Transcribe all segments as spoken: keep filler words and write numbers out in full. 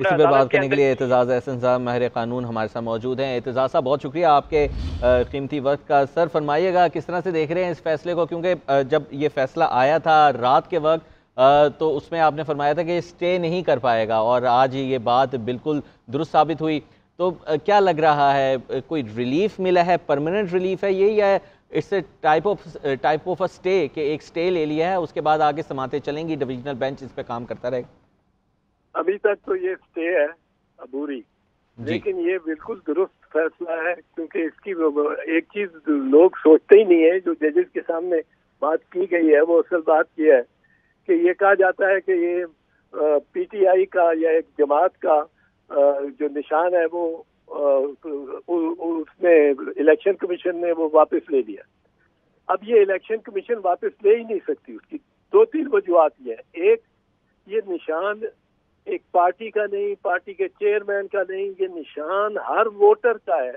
इसी पर बात करने के लिए एहतजाज माहिर कानून हमारे साथ मौजूद हैं। एहतजाज साहब, बहुत शुक्रिया आपके कीमती वक्त का। सर फरमाइएगा, किस तरह से देख रहे हैं इस फैसले को, क्योंकि जब ये फैसला आया था रात के वक्त तो उसमें आपने फरमाया था कि स्टे नहीं कर पाएगा और आज ये बात बिल्कुल दुरुस्त साबित हुई। तो क्या लग रहा है, कोई रिलीफ मिला है, परमानेंट रिलीफ है ये, या it's a type of type of a stay कि एक स्टे ले लिया है उसके बाद आगे समातें चलेंगी, डिविजनल बेंच इस पर काम करता रहेगा? अभी तक तो ये स्टे है अबूरी, लेकिन ये बिल्कुल दुरुस्त फैसला है क्योंकि इसकी एक चीज लोग सोचते ही नहीं है, जो जजेस के सामने बात की गई है वो असल बात ये है कि ये कहा जाता है कि ये पीटीआई का या एक जमात का जो निशान है वो उसने इलेक्शन कमीशन ने वो वापस ले लिया। अब ये इलेक्शन कमीशन वापस ले ही नहीं सकती, उसकी दो तीन वजूहत ये है। एक, ये निशान एक पार्टी का नहीं, पार्टी के चेयरमैन का नहीं, ये निशान हर वोटर का है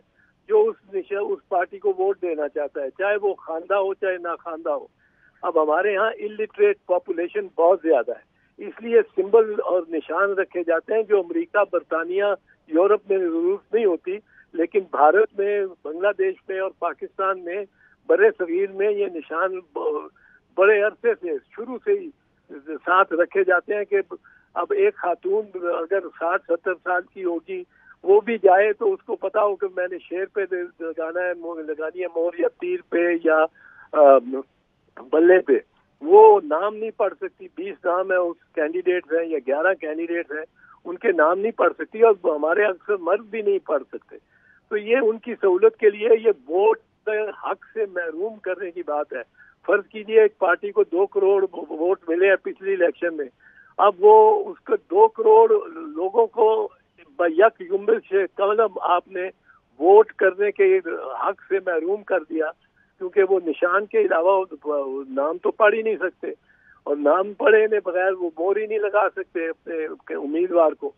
जो उस निशान उस पार्टी को वोट देना चाहता है, चाहे वो खानदा हो चाहे ना खानदा हो। अब हमारे यहाँ इलिटरेट पॉपुलेशन बहुत ज्यादा है, इसलिए सिंबल और निशान रखे जाते हैं जो अमेरिका, बरतानिया, यूरोप में जरूरत नहीं होती, लेकिन भारत में, बांग्लादेश में और पाकिस्तान में बड़े सगीर में ये निशान बड़े अरसे से शुरू से ही साथ रखे जाते हैं कि अब एक खातून अगर साठ सत्तर साल की होगी वो भी जाए तो उसको पता हो कि मैंने शेर पे लगाना है, लगानी है मोर, या तीर पे या बल्ले पे, वो नाम नहीं पढ़ सकती। बीस नाम है उस कैंडिडेट हैं या ग्यारह कैंडिडेट हैं, उनके नाम नहीं पढ़ सकती और हमारे अक्सर मर्द भी नहीं पढ़ सकते। तो ये उनकी सहूलत के लिए ये वोट हक से महरूम करने की बात है। फर्ज कीजिए एक पार्टी को दो करोड़ वोट मिले हैं पिछली इलेक्शन में, अब वो उसको दो करोड़ लोगों को बयक जुम्बल से कलम आपने वोट करने के हक से महरूम कर दिया, क्योंकि वो निशान के अलावा नाम तो पढ़ ही नहीं सकते और नाम पढ़े ने बगैर वो मोर ही नहीं लगा सकते अपने उम्मीदवार को।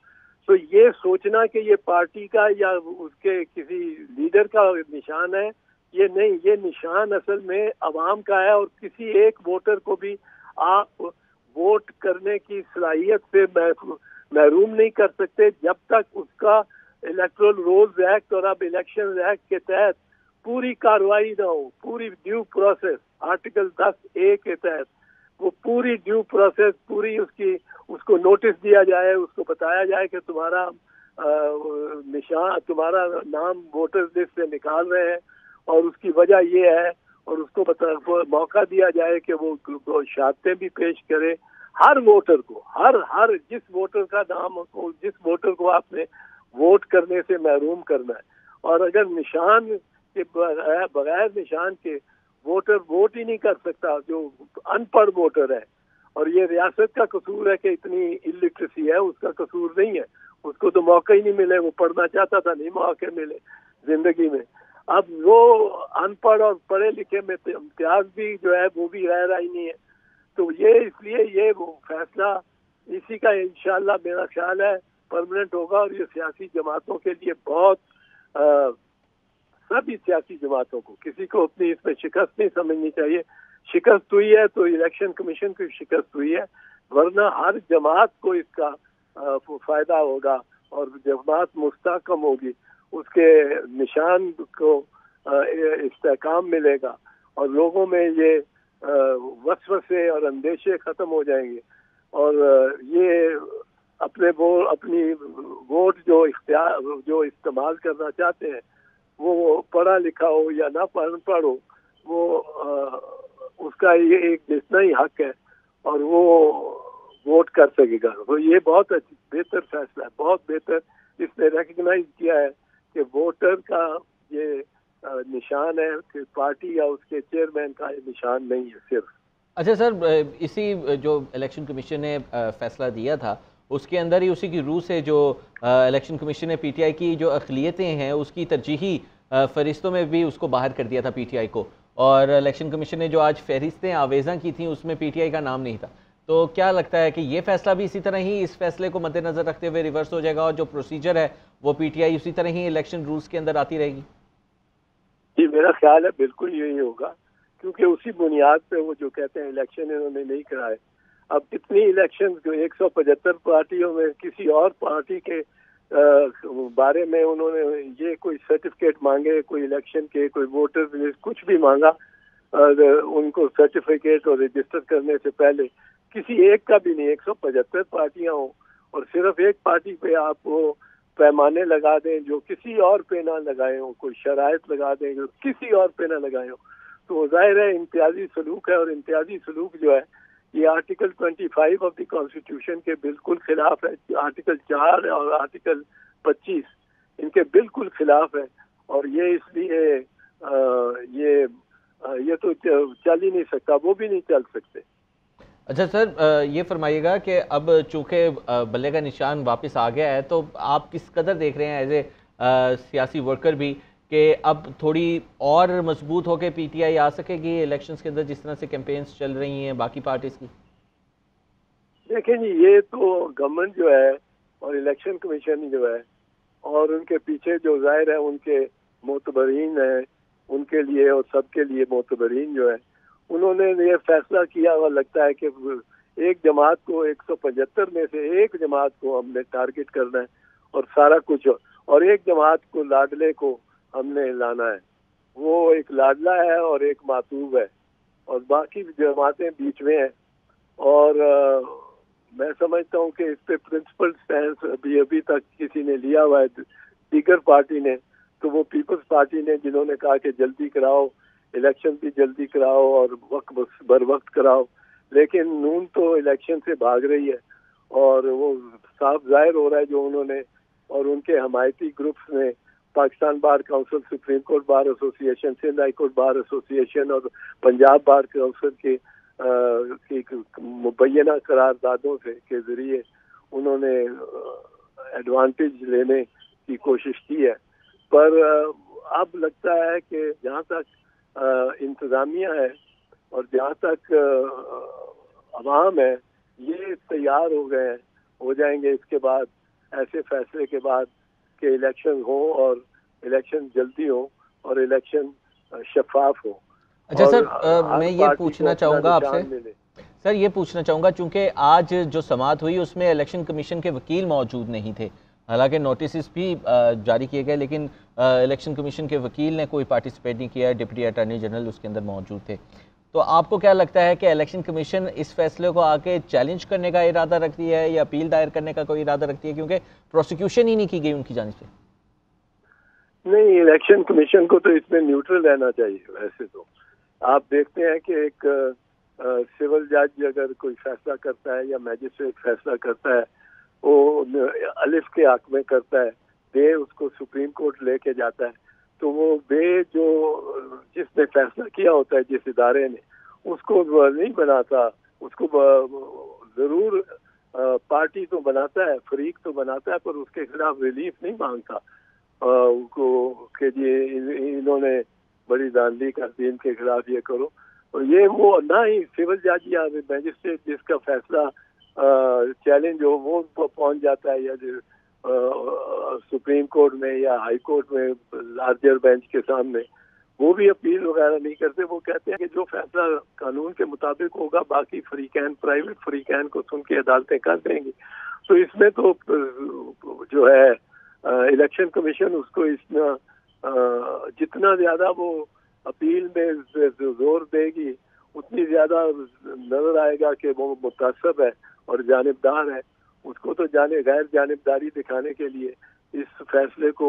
तो ये सोचना कि ये पार्टी का या उसके किसी लीडर का निशान है, ये नहीं, ये निशान असल में आवाम का है और किसी एक वोटर को भी आप वोट करने की सलाहियत से महरूम नहीं कर सकते जब तक उसका इलेक्ट्रल रोल्स एक्ट और अब इलेक्शन एक्ट के तहत पूरी कार्रवाई ना हो, पूरी ड्यू प्रोसेस आर्टिकल दस ए के तहत वो पूरी ड्यू प्रोसेस, पूरी उसकी उसको नोटिस दिया जाए, उसको बताया जाए कि तुम्हारा निशान, तुम्हारा नाम वोटर लिस्ट से निकाल रहे हैं और उसकी वजह ये है, और उसको बता मौका दिया जाए कि वो, वो शहादतें भी पेश करे हर वोटर को, हर हर जिस वोटर का नाम को, जिस वोटर को आपने वोट करने से महरूम करना है। और अगर निशान के बगैर निशान के वोटर वोट ही नहीं कर सकता जो अनपढ़ वोटर है, और ये रियासत का कसूर है कि इतनी इलिटरेसी है, उसका कसूर नहीं है, उसको तो मौका ही नहीं मिले, वो पढ़ना चाहता था नहीं मौके मिले जिंदगी में। अब वो अनपढ़ और पढ़े लिखे में इम्तियाज भी जो है वो भी रह रहा ही नहीं है। तो ये इसलिए ये वो फैसला इसी का इंशाल्लाह मेरा ख्याल है परमानेंट होगा और ये सियासी जमातों के लिए बहुत आ, सभी सियासी जमातों को, किसी को अपनी इसमें शिकस्त नहीं समझनी चाहिए। शिकस्त हुई है तो इलेक्शन कमीशन की शिकस्त हुई है, वरना हर जमात को इसका आ, फायदा होगा और जमात मुस्तकम होगी, उसके निशान को इस्तेहकाम मिलेगा और लोगों में ये वसवसे और अंदेशे खत्म हो जाएंगे और ये अपने वो अपनी वोट जो इख्तियार जो इस्तेमाल करना चाहते हैं वो पढ़ा लिखा हो या ना पढ़ हो, वो उसका ये एक जितना ही हक है और वो वोट कर सकेगा। तो ये बहुत बेहतर फैसला है, बहुत बेहतर, इसने रिकग्नाइज किया है कि वोटर का ये निशान है कि पार्टी या उसके चेयरमैन का ये निशान नहीं है सिर्फ। अच्छा सर, इसी जो इलेक्शन कमीशन ने फैसला दिया था उसके अंदर ही उसी की रूह से जो इलेक्शन कमीशन ने पीटीआई की जो अखिलियतें हैं उसकी तरजीही फहरिस्तों में भी उसको बाहर कर दिया था पीटीआई को, और इलेक्शन कमीशन ने जो आज फहरिस्तें आवेजा की थी उसमें पीटीआई का नाम नहीं था। तो क्या लगता है कि ये फैसला भी इसी तरह ही, इस फैसले को मद्देनजर रखते हुए रिवर्स हो जाएगा और जो प्रोसीजर है वो पीटीआई उसी तरह ही इलेक्शन रूल्स के अंदर आती रहेगी? जी, मेरा ख्याल है बिल्कुल यही होगा, क्योंकि उसी बुनियाद पे वो जो कहते हैं इलेक्शन इन्होंने नहीं कराए। अब कितनी इलेक्शंस एक सौ पचहत्तर पार्टियों में किसी और पार्टी के आ, बारे में उन्होंने ये कोई सर्टिफिकेट मांगे, कोई इलेक्शन के, कोई वोटर लिस्ट, कुछ भी मांगा और उनको सर्टिफिकेट और रजिस्टर करने से पहले, किसी एक का भी नहीं। एक सौ पचहत्तर पार्टियाँ हों और सिर्फ एक पार्टी पे आप वो पैमाने लगा दें जो किसी और पे ना लगाए हों, कोई शराइत लगा दें जो किसी और पे ना लगाए हों, तो जाहिर है इम्तियाजी सलूक है। और इम्तियाजी सलूक जो है ये आर्टिकल पच्चीस ऑफ द कॉन्स्टिट्यूशन के बिल्कुल खिलाफ है। आर्टिकल चार और आर्टिकल पच्चीस इनके बिल्कुल खिलाफ है। और ये इसलिए ये ये तो चल ही नहीं सकता, वो भी नहीं चल सकते। अच्छा सर, ये फरमाइएगा कि अब चूंकि बल्ले का निशान वापस आ गया है, तो आप किस कदर देख रहे हैं एज ए सियासी वर्कर भी कि अब थोड़ी और मजबूत होकर पी टी आई आ सकेगी इलेक्शंस के अंदर, जिस तरह से कैंपेन्स चल रही हैं बाकी पार्टीज की? देखें जी, ये तो गवर्नमेंट जो है और इलेक्शन कमीशन जो है और उनके पीछे जो जाहिर है उनके मोतबरीन है, उनके लिए और सबके लिए मोतबरीन जो है, उन्होंने ये फैसला किया हुआ लगता है कि एक जमात को एक सौ पचहत्तर में से एक जमात को हमने टारगेट करना है और सारा कुछ, और एक जमात को, लाडले को हमने लाना है। वो एक लाडला है और एक मातूब है और बाकी जमातें बीच में हैं। और आ, मैं समझता हूँ कि इस पे प्रिंसिपल स्टैंड अभी अभी तक किसी ने लिया हुआ है, दीगर पार्टी ने, तो वो पीपल्स पार्टी ने, जिन्होंने कहा कि जल्दी कराओ इलेक्शन भी, जल्दी कराओ और वक्त बर वक्त कराओ। लेकिन नून तो इलेक्शन से भाग रही है और वो साफ जाहिर हो रहा है जो उन्होंने और उनके हमायती ग्रुप्स ने Pakistan bar council, supreme court bar association, Sindh high court bar association और पंजाब बार काउंसिल के मुबैना करारदादों से के जरिए उन्होंने एडवांटेज लेने की कोशिश की है। पर अब लगता है कि जहाँ तक इंतजामिया है और जहाँ तक आवाम है, ये तैयार हो गए हो जाएंगे इसके बाद, ऐसे फैसले के बाद, कि इलेक्शन हो और इलेक्शन जल्दी हो और इलेक्शन शफाफ हो। अच्छा सर, आ, मैं ये पूछना चाहूँगा आपसे सर, ये पूछना चाहूँगा चूँकि आज जो समाअत हुई उसमें इलेक्शन कमीशन के वकील मौजूद नहीं थे, हालांकि नोटिस भी जारी किए गए, लेकिन इलेक्शन कमीशन के वकील ने कोई पार्टिसिपेट नहीं किया। डिप्टी अटॉर्नी जनरल उसके अंदर मौजूद थे। तो आपको क्या लगता है कि इलेक्शन कमीशन इस फैसले को आके चैलेंज करने का इरादा रखती है या अपील दायर करने का कोई इरादा रखती है, क्योंकि प्रोसिक्यूशन ही नहीं की गई उनकी जानिब से? नहीं, इलेक्शन कमीशन को तो इसमें न्यूट्रल रहना चाहिए। वैसे तो आप देखते हैं कि एक आ, सिविल जज अगर कोई फैसला करता है या मैजिस्ट्रेट फैसला करता है, वो अलिफ के हक में करता है, बे उसको सुप्रीम कोर्ट लेके जाता है, तो वो बे जो जिसने फैसला किया होता है, जिस इदारे ने, उसको नहीं बनाता, उसको जरूर पार्टी तो बनाता है, फरीक तो बनाता है, पर उसके खिलाफ रिलीफ नहीं मांगता कि ये इन्होंने बड़ी दानली कर दी, इनके खिलाफ ये करो। और ये वो ना ही सिविल जज या मैजिस्ट्रेट जिसका फैसला चैलेंज हो वो पहुंच जाता है या सुप्रीम कोर्ट में या हाई कोर्ट में लार्जर बेंच के सामने, वो भी अपील वगैरह नहीं करते। वो कहते हैं कि जो फैसला कानून के मुताबिक होगा, बाकी फरीकैन, प्राइवेट फरीकैन को सुन के अदालतें कर देंगी। तो इसमें तो जो है इलेक्शन कमीशन उसको इसमें जितना ज्यादा वो अपील में जोर देगी उतनी ज्यादा नजर आएगा कि वो मुतासब है और जानिबदार है। उसको तो जाने गैर जानिबदारी दिखाने के लिए इस फैसले को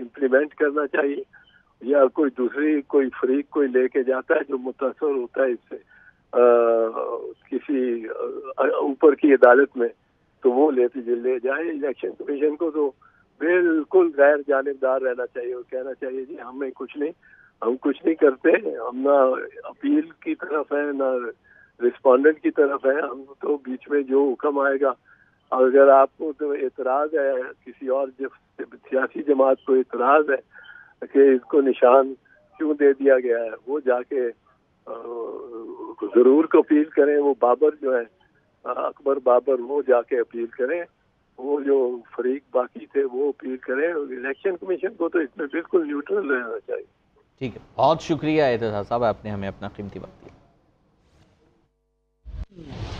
इम्प्लीमेंट करना चाहिए, या कोई दूसरी कोई फरीक कोई लेके जाता है जो मुतासर होता है इससे आ, किसी ऊपर की अदालत में, तो वो लेते ले जाए। इलेक्शन कमीशन को तो बिल्कुल गैर जानिबदार रहना चाहिए और कहना चाहिए जी हमें कुछ नहीं, हम कुछ नहीं करते, हम ना अपील की तरफ है ना रिस्पोंडेंट की तरफ है, हम तो बीच में जो हुक्म आएगा। और अगर आपको तो एतराज़ है, किसी और सियासी जमात को एतराज़ है कि इसको निशान क्यों दे दिया गया है, वो जाके ज़रूर को अपील करें। वो बाबर जो है, अकबर बाबर, वो जाके अपील करें, वो जो फरीक बाकी थे वो अपील करें। इलेक्शन कमीशन को तो इसमें बिल्कुल न्यूट्रल रहना चाहिए। ठीक है, बहुत शुक्रिया एहतजाज साहब, आपने हमें अपना कीमती वक्त दिया।